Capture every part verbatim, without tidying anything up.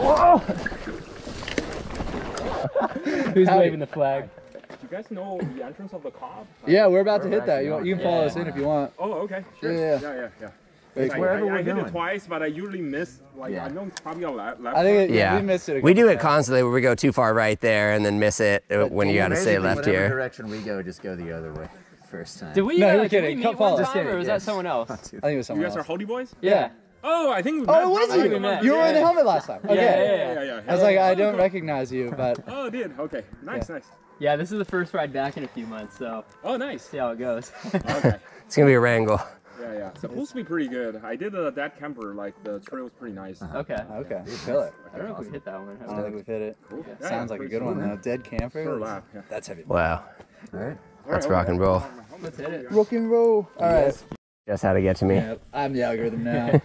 Whoa. Who's Howdy. Waving the flag? You guys know the entrance of the Cobb? Yeah, we're about we're to hit that. You, you can follow yeah. us in if you want. Oh, okay. Sure. Yeah, yeah, yeah. yeah. Like, I, wherever I, we're I going. Hit it twice, but I usually miss. Like yeah. I know it's probably a left. I think it, yeah. we miss it. We do it constantly where we go too far right there and then miss it but when you got to say left here. Whatever direction we go, just go the other way. First time. Did we? No, uh, you're kidding. Come follow. Just kidding. Or was yes. that someone else? I think it was someone else. You guys else. Are Howdy Boys? Yeah. yeah. Oh, I think. We oh, it was you. You yeah, were yeah, in the helmet last time. Okay. Yeah, yeah, yeah. yeah, yeah. I was like, I don't recognize you, but. Oh, dude. Okay. Nice, nice. Yeah, this is the first ride back in a few months, so. Oh, nice. See how it goes. Okay. It's gonna be a wrangle. Yeah, yeah. It's supposed to be pretty good. I did uh, that camper. Like the trail was pretty nice. Uh-huh. Okay. Okay. You feel it. I don't know if we hit that one. I don't think we've hit it. Yeah, sounds like a good one though. Dead camper. Sure laugh. That's heavy. Wow. All right. That's rock and roll. Let's hit it. Rock and roll. All right. That's how to get to me. Yeah, I'm the algorithm now.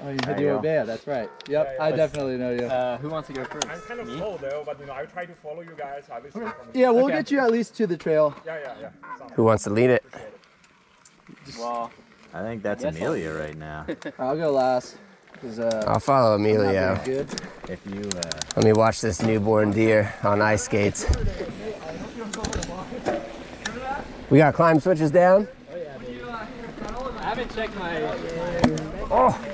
Oh, you do obey. Yeah, that's right. Yep, yeah, yeah. I definitely know you. Uh, who wants to go first? I'm kind of me? slow though, but you know, I try to follow you guys. Obviously. Yeah, we'll okay. get you at least to the trail. Yeah, yeah, yeah. Sounds who wants to lead it? it? Well, I think that's yes, Amelia right now. I'll go last. Uh, I'll follow Amelia. Good. If you, uh, let me watch this newborn deer on ice skates. We got climb switches down. Oh, yeah, dude. I haven't checked my. Oh!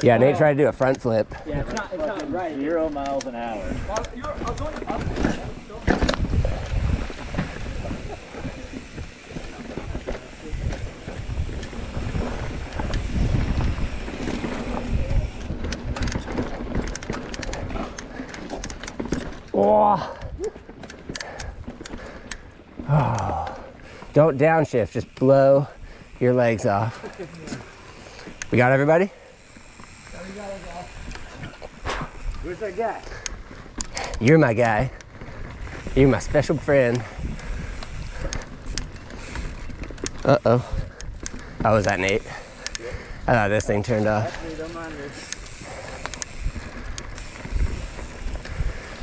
Yeah, Nate tried to do a front flip. Yeah, it's not, it's not right. Zero miles an hour. Oh. Oh. Don't downshift, just blow your legs off. We got everybody? Who's that guy? You're my guy. You're my special friend. Uh-oh. Oh, was that Nate? Yeah. I thought this thing turned off. Don't mind this.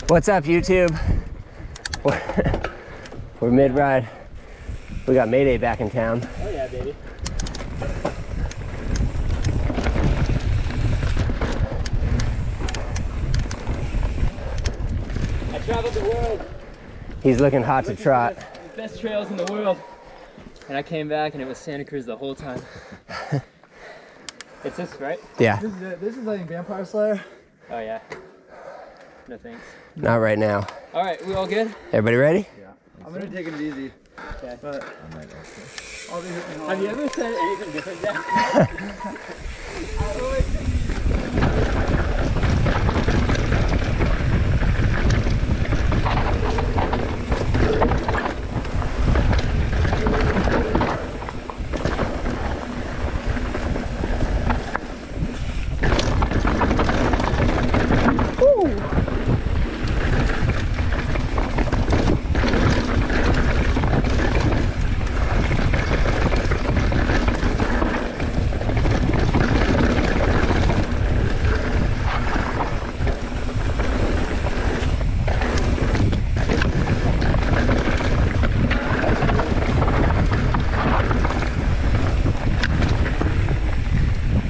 What's up, YouTube? We're, we're mid-ride. We got Mayday back in town. Oh yeah, baby. The world. He's looking hot looking to trot. The best trails in the world. And I came back and it was Santa Cruz the whole time. It's this, right? Yeah. This is, a, this is like Vampire Slayer. Oh yeah. No thanks. Not right now. All right, we all good? Everybody ready? Yeah. I'm gonna take it easy. Okay. But I might all these all have you ever said anything different yet?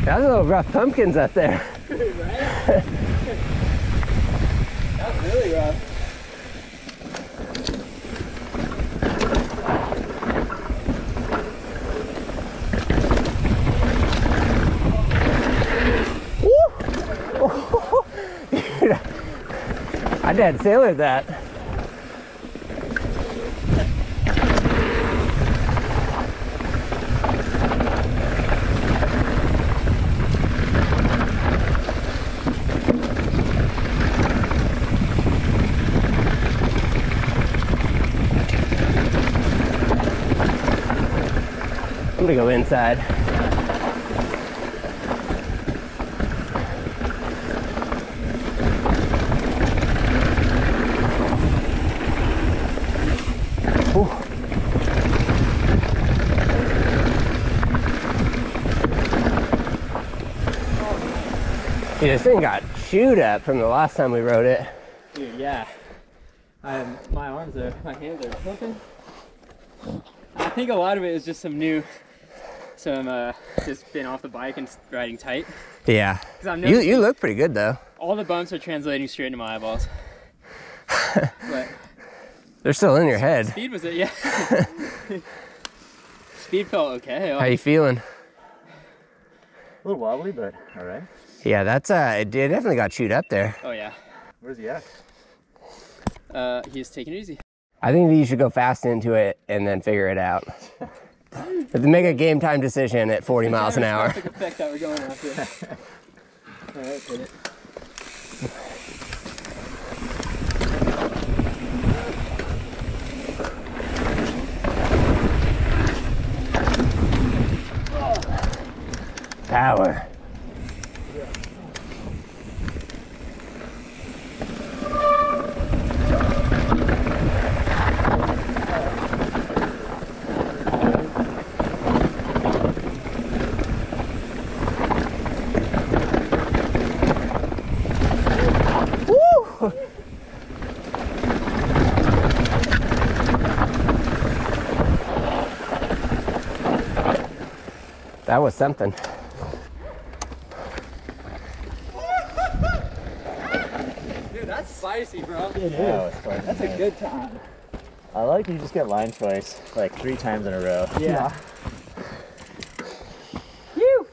That was a little rough pumpkins up there. Dude, right? That was really rough. Woo! Oh, dude, I dad sailored that. I'm gonna go inside. Ooh. See, this thing got chewed up from the last time we rode it. Dude, yeah. I, my arms are, my hands are flipping. I think a lot of it is just some new, some uh, just been off the bike and riding tight. Yeah. You, you look pretty good though. All the bumps are translating straight into my eyeballs. But they're still in your head. Speed was it? Yeah. Speed felt okay. How you feeling? A little wobbly, but all right. Yeah, that's uh, it definitely got chewed up there. Oh yeah. Where's he at? Uh, he's taking it easy. I think that you should go fast into it and then figure it out. But make a game time decision at forty miles an hour. Effect that we're going after. All right, get it. Power. That was something. Dude, that's spicy, bro. It is. That was fun. That's a good time. I like you just get line twice, like three times in a row. Yeah. Whew.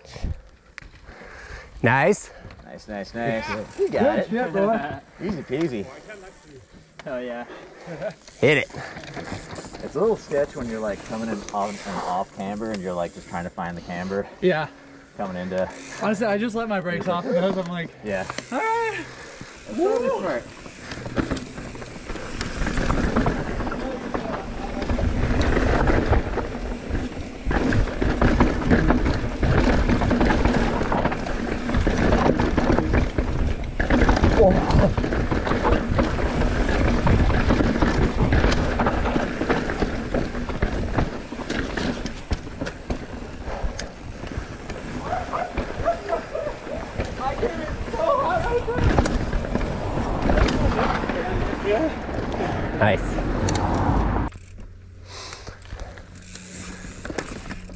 Nice. Nice, nice, nice. Yeah. You got good it. Shit, boy. Easy peasy. Hell yeah. Hit it. It's a little sketch when you're like coming in off, in off camber and you're like just trying to find the camber. Yeah. Coming into. Honestly, I just let my brakes off because I'm like, yeah. All right. That's really smart.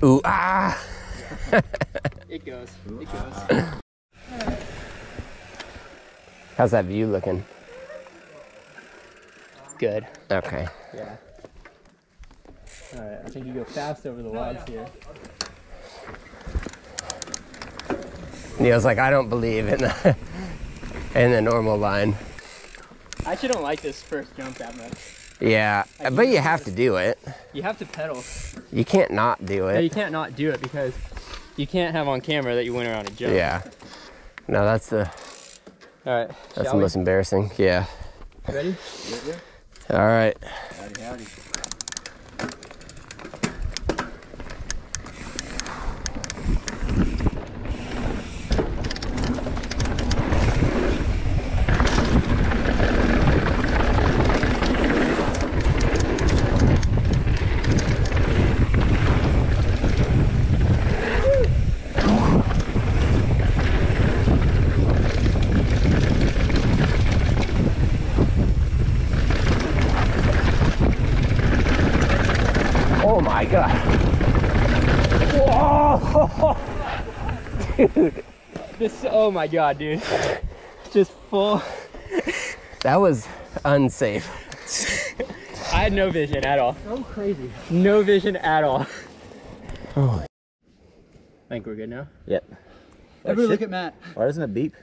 Ooh, ah! It goes, it goes. How's that view looking? Good. Okay. Yeah. All right, I think you go fast over the wads here. Neil's like, I don't believe in the, in the normal line. I actually don't like this first jump that much. Yeah, I but you have to do it. You have to pedal. You can't not do it. No, you can't not do it because you can't have on camera that you went around a jump. Yeah. No, that's the. All right. That's the we? most embarrassing. Yeah. You ready? You ready? All right. Howdy, howdy. My God. Whoa. Dude. This, oh my God, dude. Just full. That was unsafe. I had no vision at all. So crazy. No vision at all. Oh. I think we're good now? Yep. Everybody look at Matt. Why doesn't it beep?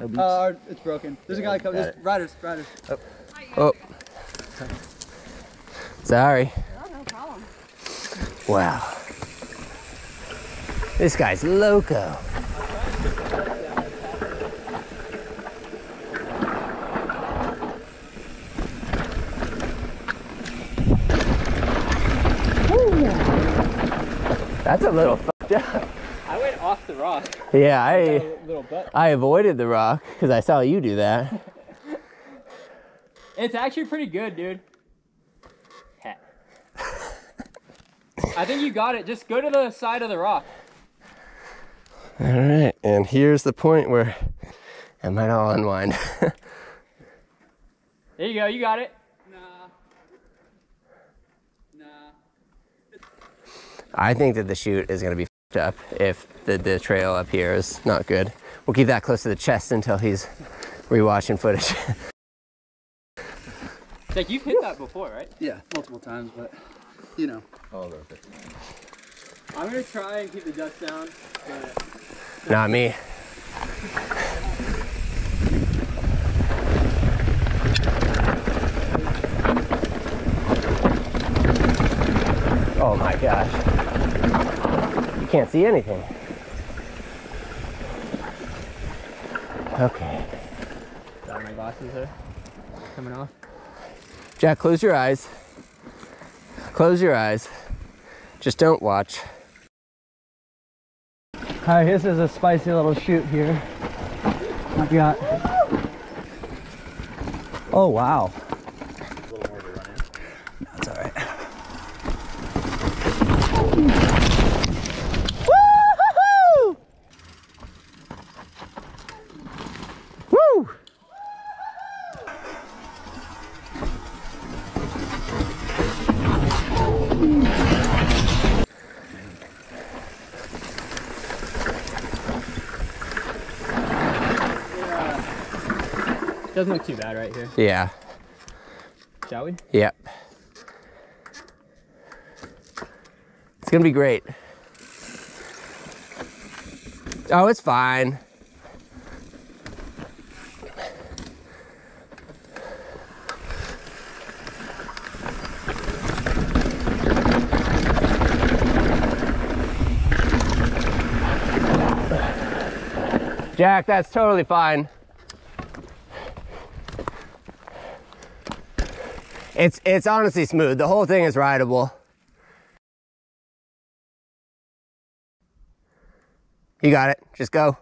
No beeps. Uh, it's broken. There's yeah, a guy coming. There's riders, riders. Oh. Oh. Sorry. Wow, this guy's loco. Ooh. That's a little fucked up. I went off the rock. Yeah, I, I, little butt. I avoided the rock because I saw you do that. It's actually pretty good, dude. I think you got it. Just go to the side of the rock. All right, and here's the point where and then I'll unwind. There you go, you got it. Nah. Nah. I think that the chute is going to be f***ed up if the, the trail up here is not good. We'll keep that close to the chest until he's rewatching footage. Like, you've hit that before, right? Yeah, multiple times, but you know. All over it. I'm going to try and keep the dust down, but... Not me. Oh my gosh. You can't see anything. Okay. Got my glasses there. Coming off. Jack, close your eyes. Close your eyes. Just don't watch. Alright, this is a spicy little chute here. I've got... Oh wow. A little more to run in. No, it's alright. Woo-hoo-hoo! Woo! Doesn't look too bad right here. Yeah. Shall we? Yep. It's gonna be great. Oh, it's fine. Jack, that's totally fine. It's, it's honestly smooth. The whole thing is rideable. You got it. Just go.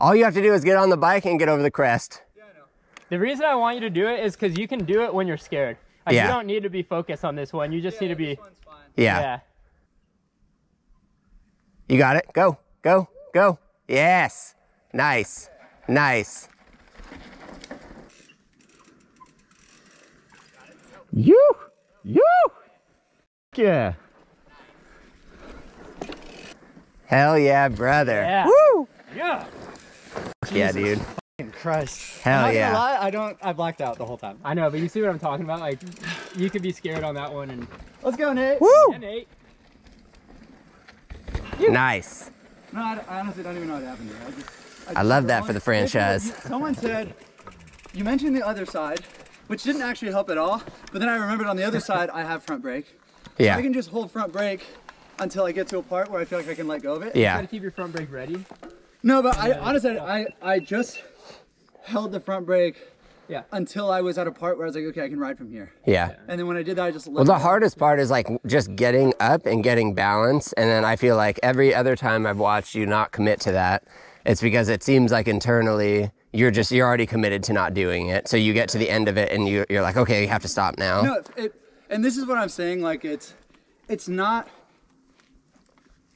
All you have to do is get on the bike and get over the crest. Yeah, I know. The reason I want you to do it is because you can do it when you're scared. Like, yeah. You don't need to be focused on this one. You just yeah, need to be... This one's fine. Yeah. Yeah. You got it. Go. Go. Go. Yes. Nice. Nice. You, you, yeah. Hell yeah, brother. Yeah. Woo. Yeah. Yeah, Jesus, dude. Fucking Christ. Hell I'm not yeah. Gonna lie, I don't. I blacked out the whole time. I know, but you see what I'm talking about. Like, you could be scared on that one. And let's go, Nate. Woo. Yeah, Nate. You. Nice. No, I, I honestly don't even know what happened there. I, just, I, I just love that for the franchise. Someone said, you mentioned the other side, which didn't actually help at all. But then I remembered on the other side, I have front brake. Yeah. So I can just hold front brake until I get to a part where I feel like I can let go of it. Yeah. You gotta keep your front brake ready. No, but I honestly, I, I just held the front brake yeah. until I was at a part where I was like, okay, I can ride from here. Yeah. And then when I did that, I just let Well, the go. hardest part is like just getting up and getting balance. And then I feel like every other time I've watched you not commit to that, it's because it seems like internally, you're just, you're already committed to not doing it. So you get to the end of it and you, you're like, okay, you have to stop now. No, it, and this is what I'm saying. Like it's, it's not,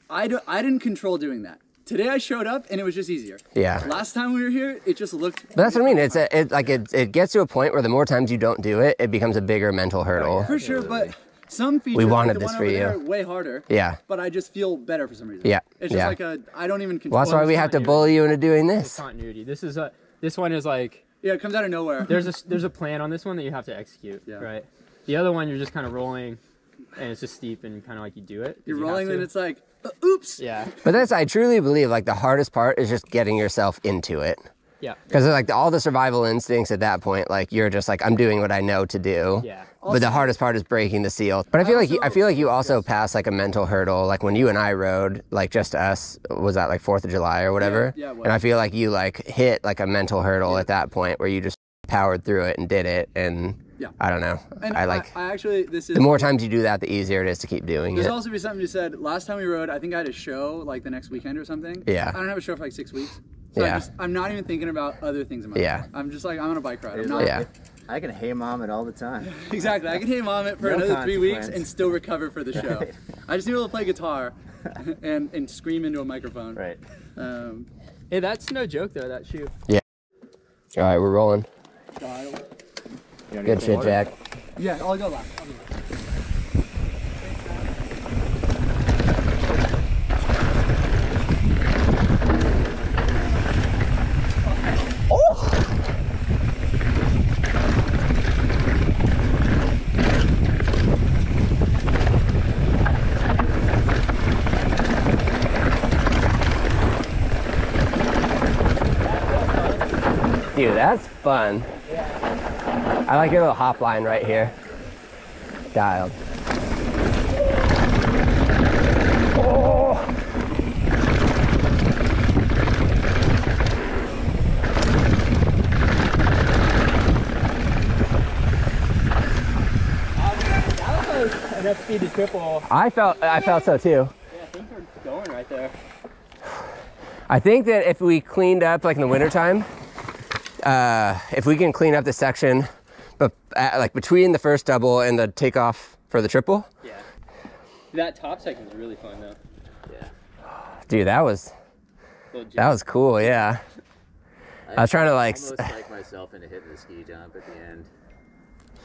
I, do, I didn't control doing that. Today I showed up and it was just easier. Yeah. Last time we were here, it just looked. But that's what I mean. It's a, it, like it, it gets to a point where the more times you don't do it, it becomes a bigger mental hurdle. For sure. But some features, we wanted like this for you. There, way harder. Yeah. But I just feel better for some reason. Yeah. It's just yeah. like a, I don't even control. Well, that's why we have to bully you into doing this. It's continuity. This is a, This one is like... Yeah, it comes out of nowhere. There's a, there's a plan on this one that you have to execute, yeah. right? The other one, you're just kind of rolling, and it's just steep, and kind of like you do it. You're you rolling, and it's like, uh, oops! Yeah. But that's, I truly believe, like, the hardest part is just getting yourself into it. Yeah. Because, like, all the survival instincts at that point, like, you're just like, I'm doing what I know to do. Yeah. Also, but the hardest part is breaking the seal. But I feel I also, like you, I feel like you also yes. pass like a mental hurdle. Like when you and I rode, like just us, was that like fourth of July or whatever? Yeah, yeah, well, and I feel like you like hit like a mental hurdle yeah. at that point where you just powered through it and did it. And yeah. I don't know. And I like. I, I actually, this is the more times you do that, the easier it is to keep doing there's it. There's also be something you said last time we rode. I think I had a show like the next weekend or something. Yeah. I don't have a show for like six weeks. So yeah. I'm, just, I'm not even thinking about other things in my yeah. life. I'm just like, I'm on a bike ride. I'm not, yeah. I can hay mom it all the time. Exactly. I can hay mom it for no another three weeks and still recover for the show. Right. I just need to play guitar and, and scream into a microphone. Right. Um, hey, that's no joke though, that shoe. Yeah. All right, we're rolling. Good shit, water? Jack. Yeah, I'll go back. I'll go back. Dude, that's fun. Yeah. I like your little hop line right here. Dialed. Oh. Uh, that was enough speed to triple. I felt, I felt so too. Yeah, things were going right there. I think that if we cleaned up like in the wintertime, Uh, if we can clean up the section, but uh, like between the first double and the takeoff for the triple. Yeah. That top section was really fun though. Yeah. Dude, that was, that was cool. Yeah. I, I was trying to like. Almost like myself into hitting the ski jump at the end.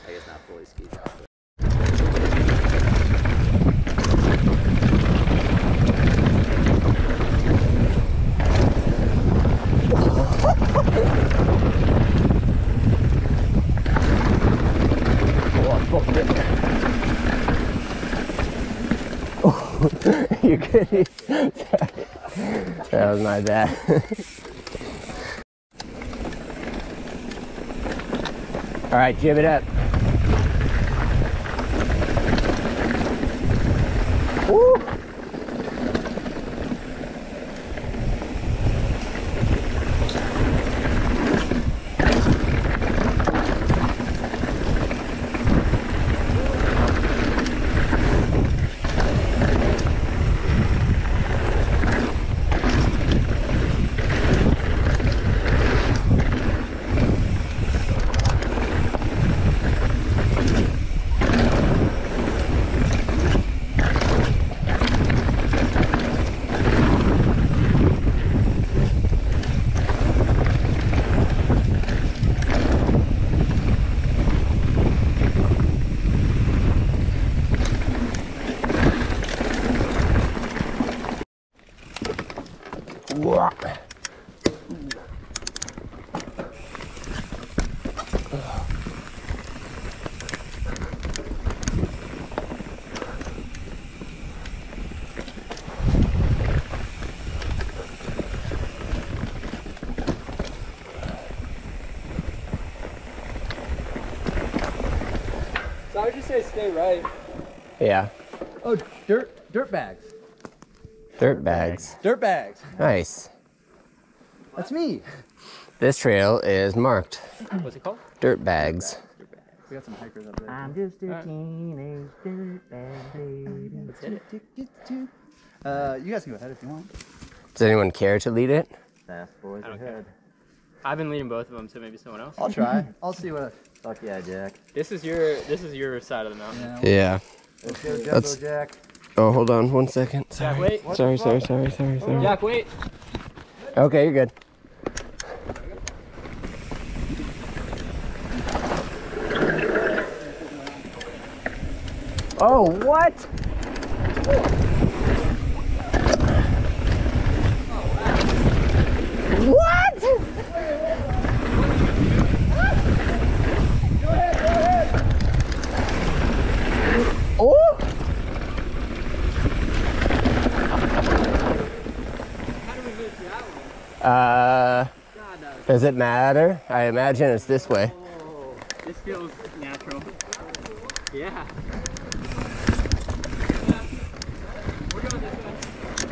I guess not fully ski jump. But... You're kidding. That was my bad. All right, jib it up. Woo! I would just say stay right. Yeah. Oh, dirt, dirt bags. Dirt bags. Dirt bags. Nice. That's me. This trail is marked. What's it called? Dirt bags. Dirt bags. We got some hikers up there. I'm just a teenage dirt bag baby. Let's hit it. Uh, you guys can go ahead if you want. Does anyone care to lead it? Fast boys ahead. I've been leading both of them, so maybe someone else. I'll try. I'll see what. I... Fuck yeah, Jack. This is your. This is your side of the mountain. Yeah. Let's go, Jumbo Jack. Oh, hold on, one second. Sorry. Jack, wait. Sorry, sorry, sorry, sorry, sorry. Jack, wait. Okay, you're good. Oh, what? Uh, does it matter? I imagine it's this way. Oh, this feels natural. Yeah. We're going this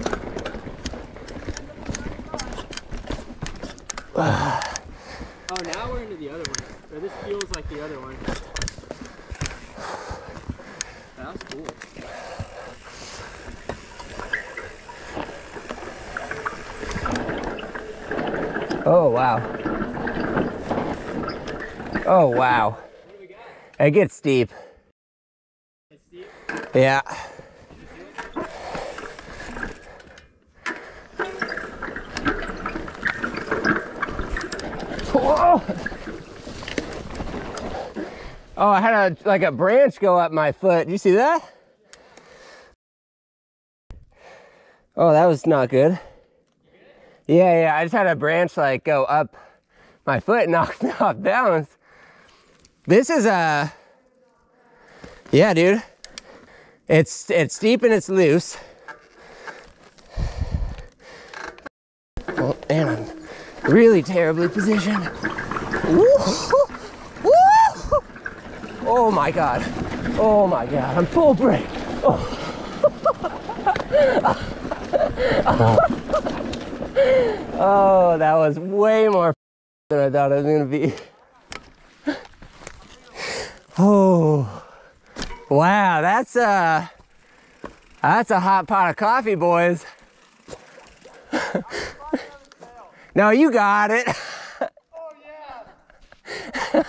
way. Oh, now we're into the other one. Or this feels like the other one. That was cool. Oh, wow. Oh, wow. What do we got? It gets steep. It's steep? Yeah. Whoa. Oh, I had a, like a branch go up my foot. Did you see that? Oh, that was not good. Yeah, yeah, I just had a branch like go up my foot, knocked me off balance. This is a, yeah, dude. It's, it's steep and it's loose. Oh, and I'm really terribly positioned. Woo, woo, woo. Oh my God. Oh my God, I'm full brake. Oh. Oh, that was way more than I thought it was gonna be. Oh, wow, that's a, that's a hot pot of coffee, boys. No, you got it. Oh, yeah.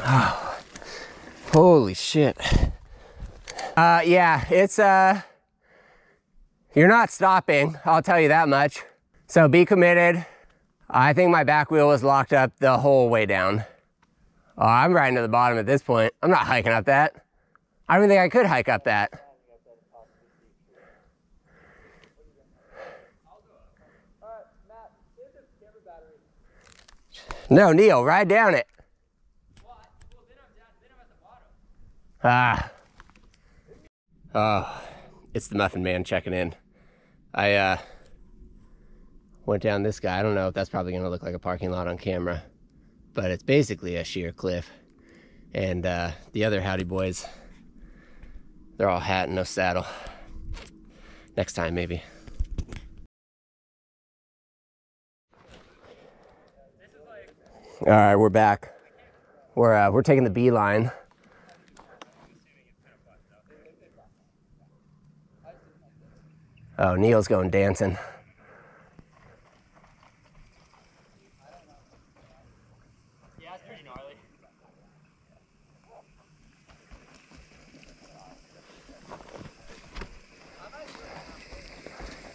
Oh, holy shit. Uh, yeah, it's, uh, you're not stopping, I'll tell you that much. So be committed. I think my back wheel was locked up the whole way down. Oh, I'm riding to the bottom at this point. I'm not hiking up that. I don't think I could hike up that. No, Neil, ride down it. Ah. Oh, it's the Muffin Man checking in. I uh, went down this guy. I don't know if that's probably going to look like a parking lot on camera, but it's basically a sheer cliff. And uh, the other Howdy Boys, they're all hat and no saddle. Next time, maybe. All right, we're back. We're, uh, we're taking the B line. Oh, Neil's going dancing. Yeah, it's pretty gnarly.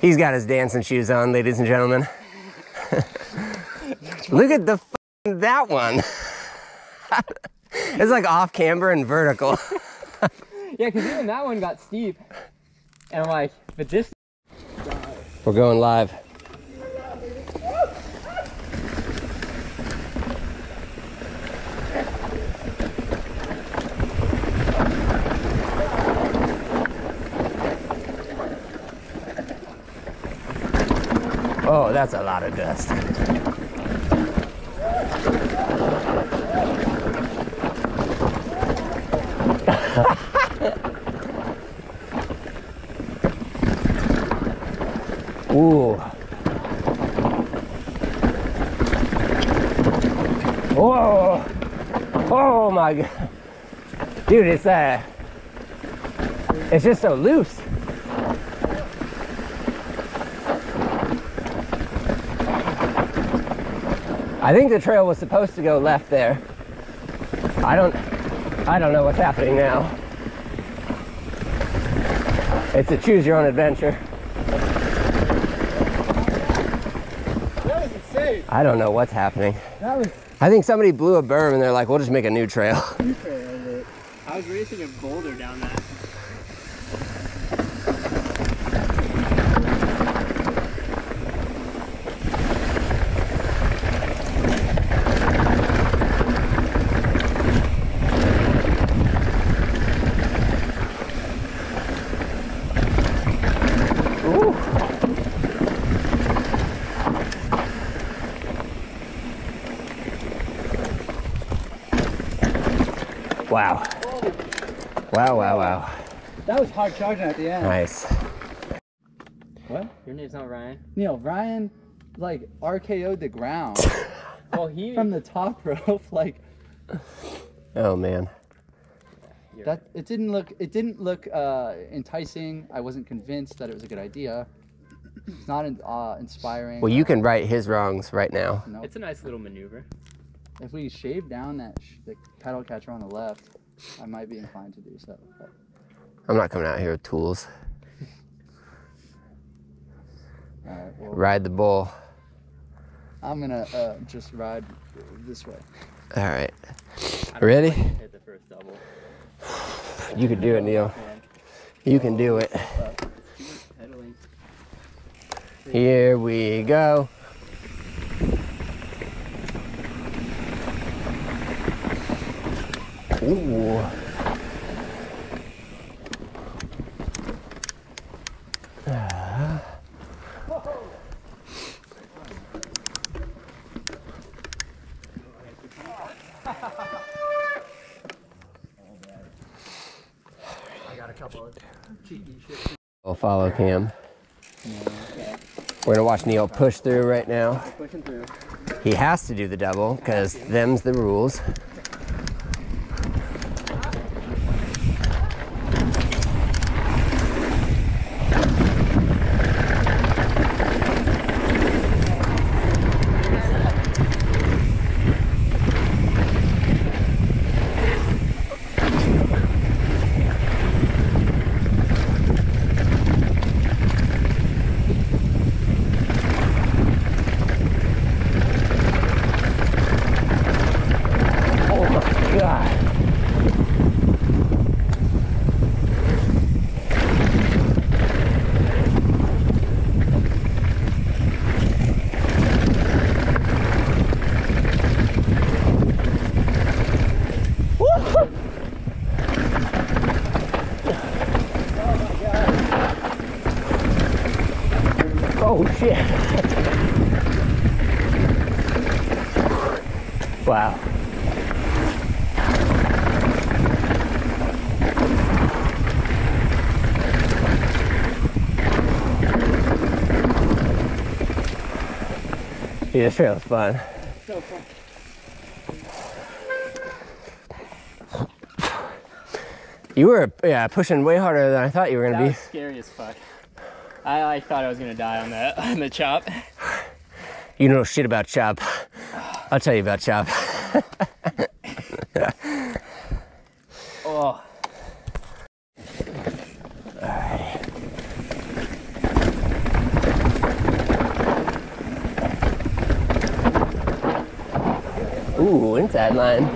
He's got his dancing shoes on, ladies and gentlemen. Look at the f that one. It's like off camber and vertical. Yeah, because even that one got steep. And I'm like, but this. We're going live. Oh, that's a lot of dust. Ooh. Whoa. Oh my God. Dude, it's uh it's just so loose. I think the trail was supposed to go left there. I don't I don't know what's happening now. It's a choose your own adventure. I don't know what's happening. That was, I think somebody blew a berm and they're like, we'll just make a new trail. New trail over it. I was racing a boulder down that. Wow. Wow, wow, wow. That was hard charging at the end. Nice. What? Your name's not Ryan? Neil, Ryan, like, R K O'd the ground. Well, he... From the top rope, like... Oh, man. That, it didn't look, it didn't look uh, enticing. I wasn't convinced that it was a good idea. It's not uh, inspiring. Well, you can right his wrongs right now. Nope. It's a nice little maneuver. If we shave down that sh the paddle catcher on the left, I might be inclined to do so. But. I'm not coming out here with tools. All right, well, ride the bull. I'm going to uh, just ride this way. All right. Ready? Hit the first double. You can do it, Neil. You can do it. Here we go. Ooh. Uh. I got a couple of cheeky shit. I'll follow Cam. We're gonna watch Neil push through right now. He has to do the double because them's the rules. Oh shit. Wow. Yeah, this trail is fun. So fun. You were yeah, pushing way harder than I thought you were gonna be. That was scary as fuck. I, I thought I was gonna die on the on the chop. You know shit about chop. I'll tell you about chop. Oh. All right. Ooh, inside line.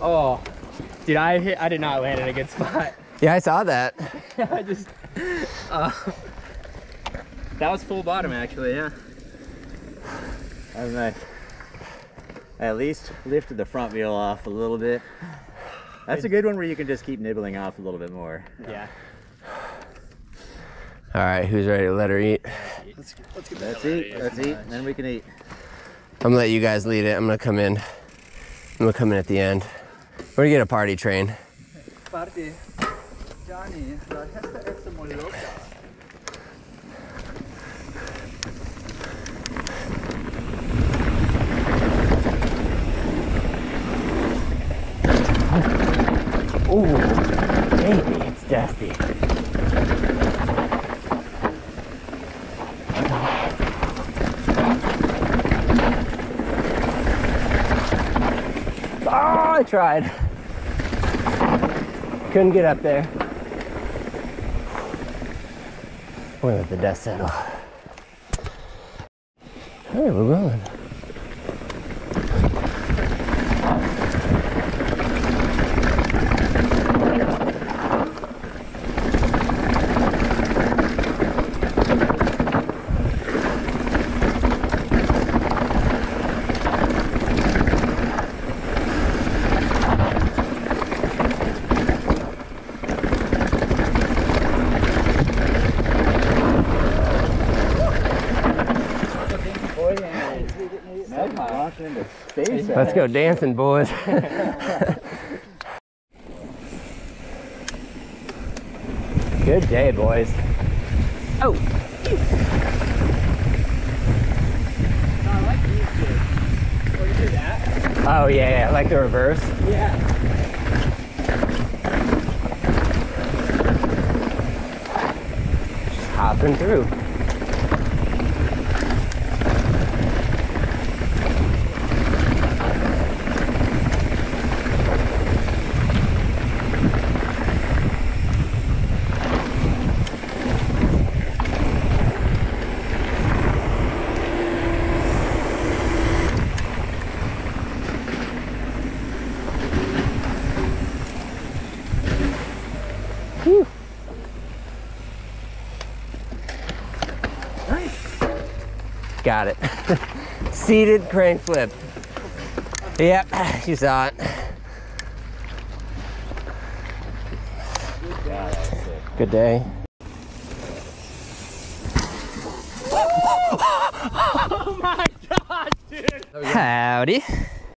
Oh, dude, I hit, I did not land in a good spot. Yeah, I saw that. I just, uh, that was full bottom actually, yeah. I don't know. I at least lifted the front wheel off a little bit. That's a good one where you can just keep nibbling off a little bit more. Yeah. All right, who's ready to let her eat? Let's, let's get let's eat, let's eat, and then we can eat. I'm gonna let you guys lead it. I'm gonna come in. I'm gonna come in at the end. We're gonna get a party train. Party. Johnny, la gente es muy loca. Ooh, baby, it's dusty. I tried. Couldn't get up there. We're gonna let the dust settle. Alright, we're rolling. Let's go dancing, boys. Good day, boys. Oh. No, I like these kids. Or you do that? Oh yeah, yeah, like the reverse. Yeah. Just hopping through. Got it. Seated crane flip. Yep, you saw it. Good day. Oh my God, dude! Howdy.